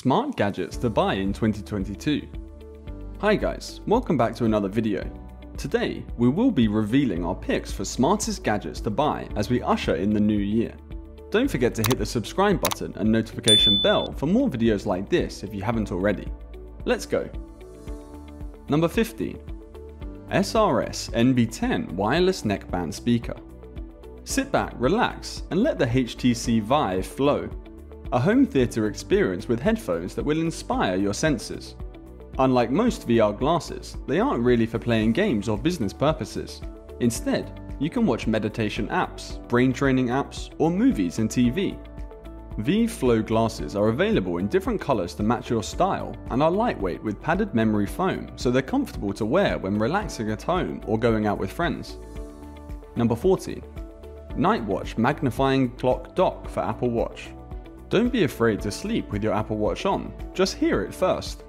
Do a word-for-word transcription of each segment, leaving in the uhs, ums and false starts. Smart gadgets to buy in twenty twenty-two. Hi guys, welcome back to another video. Today we will be revealing our picks for smartest gadgets to buy as we usher in the new year. Don't forget to hit the subscribe button and notification bell for more videos like this if you haven't already. Let's go. Number fifteen. S R S N B ten Wireless Neckband Speaker. Sit back, relax and let the H T C Vive flow. A home theater experience with headphones that will inspire your senses. Unlike most V R glasses, they aren't really for playing games or business purposes. Instead, you can watch meditation apps, brain training apps, or movies and T V. V-Flow glasses are available in different colors to match your style and are lightweight with padded memory foam, so they're comfortable to wear when relaxing at home or going out with friends. Number fourteen. Nightwatch Magnifying Clock Dock for Apple Watch. Don't be afraid to sleep with your Apple Watch on, just hear it first.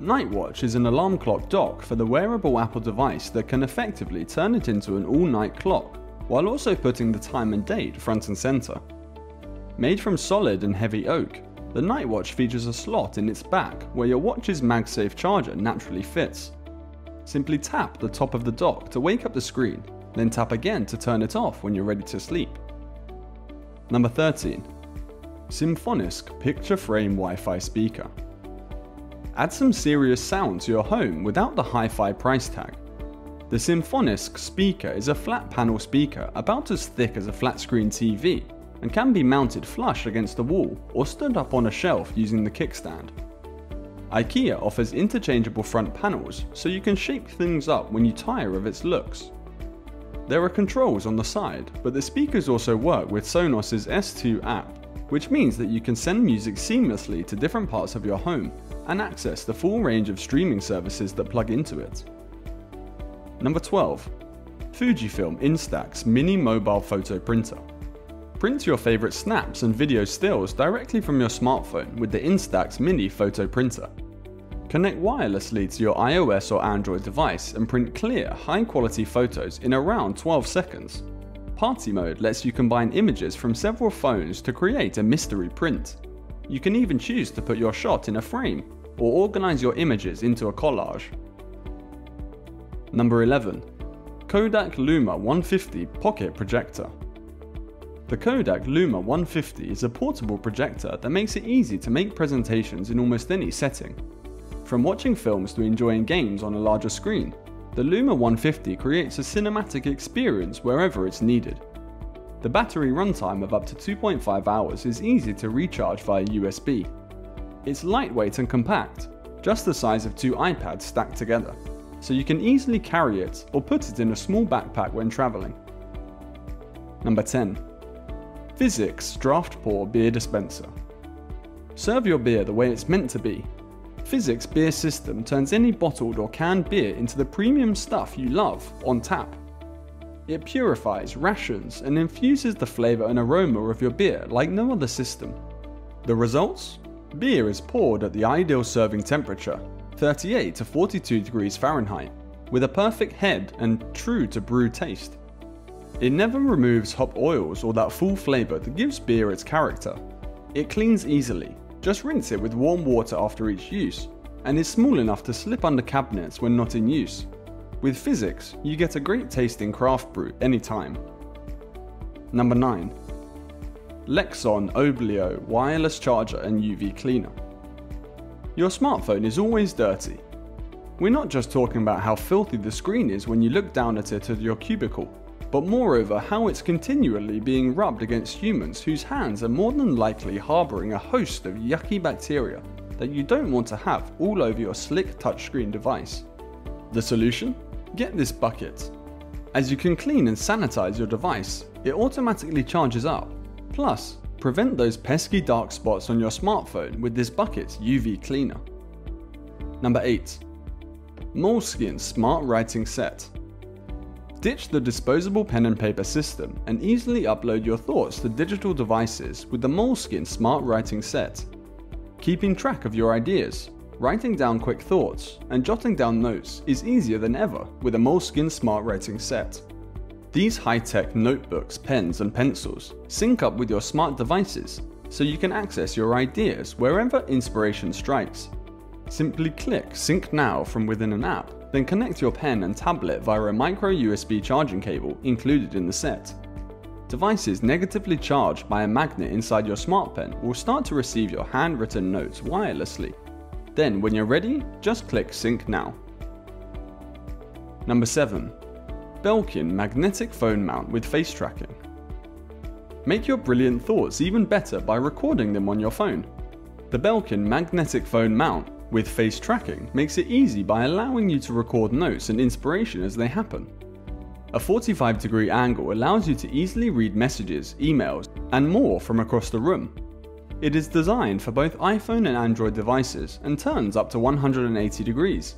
Nightwatch is an alarm clock dock for the wearable Apple device that can effectively turn it into an all-night clock, while also putting the time and date front and center. Made from solid and heavy oak, the Nightwatch features a slot in its back where your watch's MagSafe charger naturally fits. Simply tap the top of the dock to wake up the screen, then tap again to turn it off when you're ready to sleep. Number thirteen. Symfonisk Picture Frame Wi-Fi Speaker. Add some serious sound to your home without the hi-fi price tag. The Symfonisk speaker is a flat panel speaker about as thick as a flat screen T V and can be mounted flush against the wall or stood up on a shelf using the kickstand. IKEA offers interchangeable front panels so you can shape things up when you tire of its looks. There are controls on the side, but the speakers also work with Sonos's S two app, which means that you can send music seamlessly to different parts of your home and access the full range of streaming services that plug into it. Number twelve. Fujifilm Instax Mini Mobile Photo Printer. Print your favorite snaps and video stills directly from your smartphone with the Instax Mini Photo Printer. Connect wirelessly to your iOS or Android device and print clear, high-quality photos in around twelve seconds. Party mode lets you combine images from several phones to create a mystery print. You can even choose to put your shot in a frame or organize your images into a collage. Number eleven. Kodak Luma one fifty Pocket Projector. The Kodak Luma one fifty is a portable projector that makes it easy to make presentations in almost any setting. From watching films to enjoying games on a larger screen, the Luma one fifty creates a cinematic experience wherever it's needed. The battery runtime of up to two point five hours is easy to recharge via U S B. It's lightweight and compact, just the size of two iPads stacked together, so you can easily carry it or put it in a small backpack when traveling. Number ten. Fizzics Draft Pour Beer Dispenser. Serve your beer the way it's meant to be. Fizzics beer system turns any bottled or canned beer into the premium stuff you love on tap. It purifies, rations, and infuses the flavor and aroma of your beer like no other system. The results? Beer is poured at the ideal serving temperature, thirty-eight to forty-two degrees Fahrenheit, with a perfect head and true to brew taste. It never removes hop oils or that full flavor that gives beer its character. It cleans easily. Just rinse it with warm water after each use, and is small enough to slip under cabinets when not in use. With Fizzics, you get a great tasting craft brew anytime. Number nine. Lexon Oblio Wireless Charger and U V Cleaner. Your smartphone is always dirty. We're not just talking about how filthy the screen is when you look down at it at your cubicle, but moreover how it's continually being rubbed against humans whose hands are more than likely harboring a host of yucky bacteria that you don't want to have all over your slick touchscreen device. The solution? Get this bucket. As you can clean and sanitize your device, it automatically charges up. Plus, prevent those pesky dark spots on your smartphone with this bucket's U V cleaner. Number eight. Moleskine Smart Writing Set. Ditch the disposable pen and paper system and easily upload your thoughts to digital devices with the Moleskine Smart Writing Set. Keeping track of your ideas, writing down quick thoughts, and jotting down notes is easier than ever with a Moleskine Smart Writing Set. These high-tech notebooks, pens, and pencils sync up with your smart devices so you can access your ideas wherever inspiration strikes. Simply click Sync Now from within an app, then connect your pen and tablet via a micro U S B charging cable included in the set. Devices negatively charged by a magnet inside your smart pen will start to receive your handwritten notes wirelessly. Then when you're ready, just click Sync Now. Number seven. Belkin Magnetic Phone Mount with Face Tracking. Make your brilliant thoughts even better by recording them on your phone. The Belkin Magnetic Phone Mount with face tracking makes it easy by allowing you to record notes and inspiration as they happen. A forty-five degree angle allows you to easily read messages, emails, and more from across the room. It is designed for both iPhone and Android devices and turns up to one hundred eighty degrees.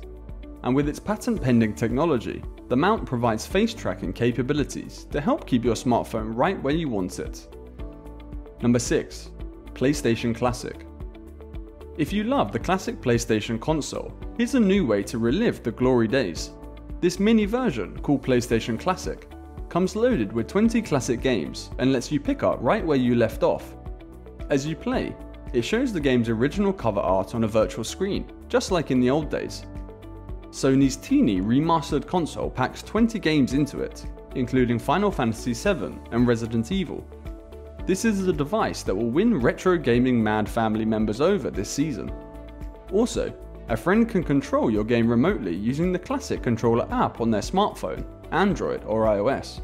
And with its patent-pending technology, the mount provides face tracking capabilities to help keep your smartphone right where you want it. Number six. PlayStation Classic. If you love the classic PlayStation console, here's a new way to relive the glory days. This mini version, called PlayStation Classic, comes loaded with twenty classic games and lets you pick up right where you left off. As you play, it shows the game's original cover art on a virtual screen, just like in the old days. Sony's teeny remastered console packs twenty games into it, including Final Fantasy seven and Resident Evil. This is the device that will win retro gaming mad family members over this season. Also, a friend can control your game remotely using the Classic Controller app on their smartphone, Android or iOS.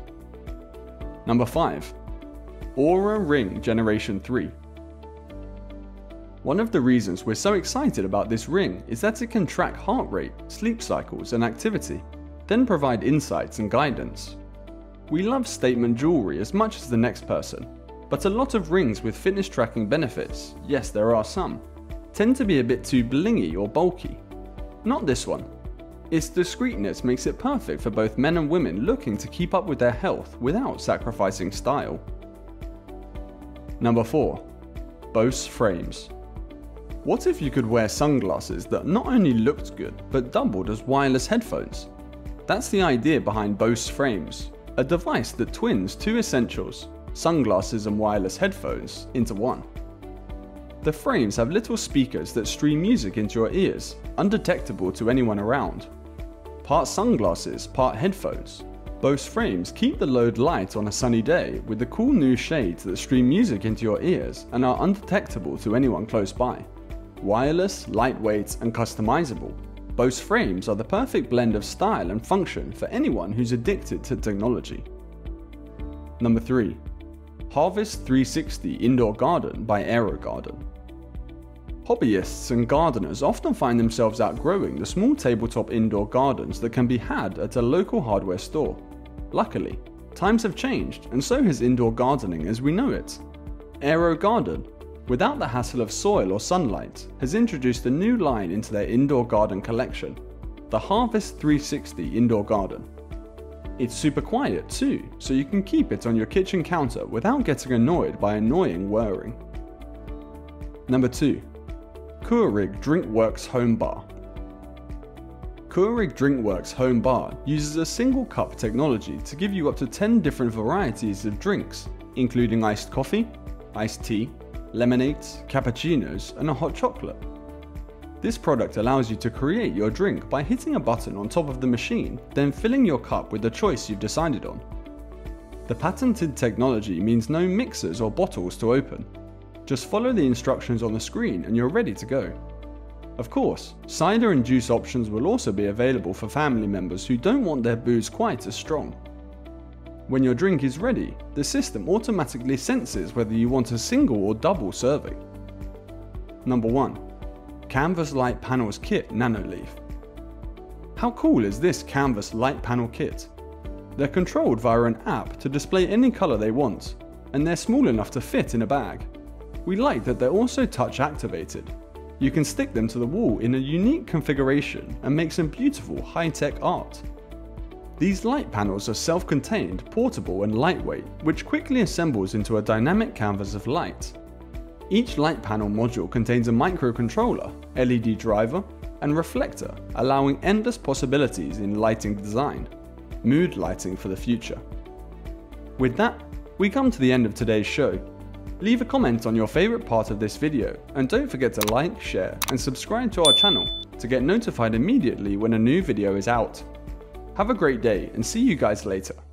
Number five. Oura Ring Generation three. One of the reasons we're so excited about this ring is that it can track heart rate, sleep cycles and activity, then provide insights and guidance. We love statement jewelry as much as the next person, but a lot of rings with fitness tracking benefits, yes there are some, tend to be a bit too blingy or bulky. Not this one. Its discreetness makes it perfect for both men and women looking to keep up with their health without sacrificing style. Number four. Bose Frames. What if you could wear sunglasses that not only looked good, but doubled as wireless headphones? That's the idea behind Bose Frames, a device that twins two essentials, sunglasses and wireless headphones, into one. The frames have little speakers that stream music into your ears, undetectable to anyone around. Part sunglasses, part headphones, Bose Frames keep the load light on a sunny day with the cool new shades that stream music into your ears and are undetectable to anyone close by. Wireless, lightweight and customizable, Bose Frames are the perfect blend of style and function for anyone who's addicted to technology. Number three. Harvest three sixty Indoor Garden by AeroGarden. Hobbyists and gardeners often find themselves outgrowing the small tabletop indoor gardens that can be had at a local hardware store. Luckily, times have changed and so has indoor gardening as we know it. AeroGarden, without the hassle of soil or sunlight, has introduced a new line into their indoor garden collection, the Harvest three sixty Indoor Garden. It's super quiet too, so you can keep it on your kitchen counter without getting annoyed by annoying whirring. Number two. Keurig Drinkworks Home Bar. Keurig Drinkworks Home Bar uses a single cup technology to give you up to ten different varieties of drinks, including iced coffee, iced tea, lemonades, cappuccinos, and a hot chocolate. This product allows you to create your drink by hitting a button on top of the machine, then filling your cup with the choice you've decided on. The patented technology means no mixers or bottles to open. Just follow the instructions on the screen and you're ready to go. Of course, cider and juice options will also be available for family members who don't want their booze quite as strong. When your drink is ready, the system automatically senses whether you want a single or double serving. Number one. Canvas Light Panels Kit Nanoleaf. How cool is this canvas light panel kit? They're controlled via an app to display any color they want, and they're small enough to fit in a bag. We like that they're also touch activated. You can stick them to the wall in a unique configuration and make some beautiful high-tech art. These light panels are self-contained, portable and lightweight, which quickly assembles into a dynamic canvas of light. Each light panel module contains a microcontroller, L E D driver, and reflector, allowing endless possibilities in lighting design. Mood lighting for the future. With that, we come to the end of today's show. Leave a comment on your favorite part of this video, and don't forget to like, share, and subscribe to our channel to get notified immediately when a new video is out. Have a great day and see you guys later.